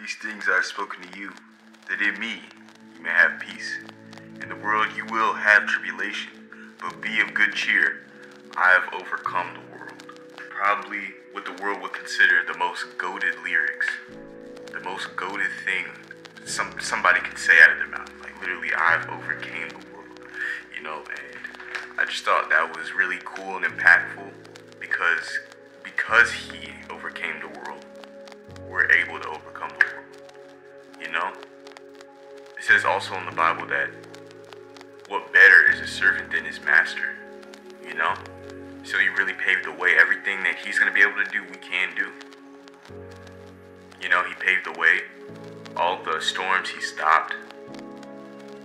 These things I have spoken to you, that in me you may have peace. In the world you will have tribulation, but be of good cheer. I have overcome the world. Probably what the world would consider the most goated lyrics, the most goated thing somebody could say out of their mouth. Like literally, I've overcame the world, you know. And I just thought that was really cool and impactful because he overcame the world, we're able to overcome the world, you know. It says also in the Bible that what better is a servant than his master, you know. So he really paved the way. Everything that he's going to be able to do, we can do. You know, he paved the way. All the storms he stopped.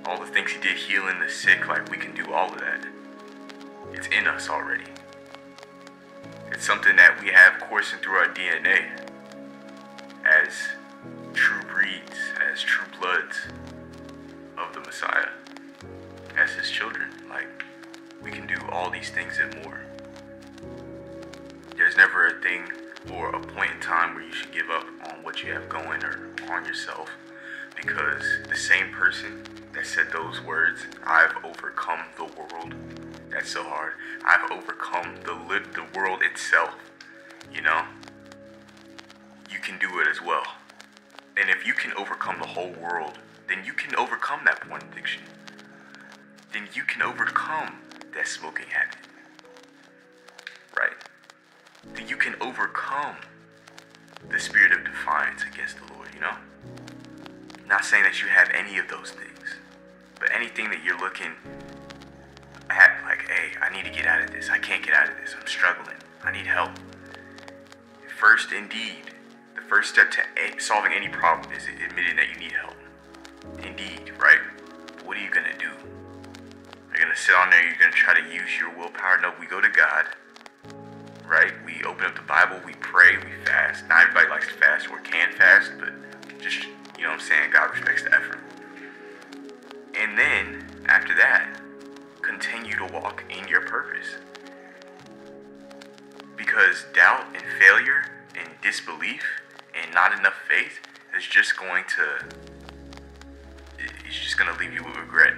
All the things he did, healing the sick, like we can do all of that. It's in us already. It's something that we have coursing through our DNA. As true breeds, as true bloods of the Messiah. As his children, like we can do all these things and more. There's never a thing or a point in time where you should give up on what you have going or on yourself, because the same person that said those words, I've overcome the world, that's so hard. I've overcome the world itself, you know? You can do it as well. And if you can overcome the whole world, then you can overcome that porn addiction. Then you can overcome that smoking habit, right? That you can overcome the spirit of defiance against the Lord, you know? Not saying that you have any of those things, but anything that you're looking at like, hey, I need to get out of this. I can't get out of this. I'm struggling. I need help. First, indeed, the first step to solving any problem is admitting that you need help. Indeed, right? But what are you going to do? You're going to sit on there. You're going to try to use your willpower. No, we go to God. Right? We open up the Bible, we pray, we fast. Not everybody likes to fast or can fast, but just, you know what I'm saying, God respects the effort. And then, after that, continue to walk in your purpose. Because doubt and failure and disbelief and not enough faith is just going to, it's just going to leave you with regret.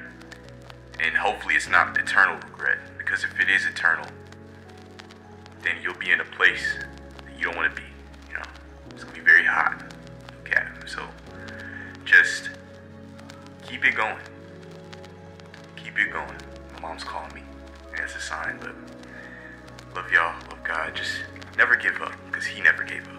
And hopefully it's not eternal regret, because if it is eternal, then you'll be in a place that you don't want to be, you know. It's going to be very hot. Okay, so just keep it going. Keep it going. My mom's calling me. That's a sign, but love y'all, love God. Just never give up, because he never gave up.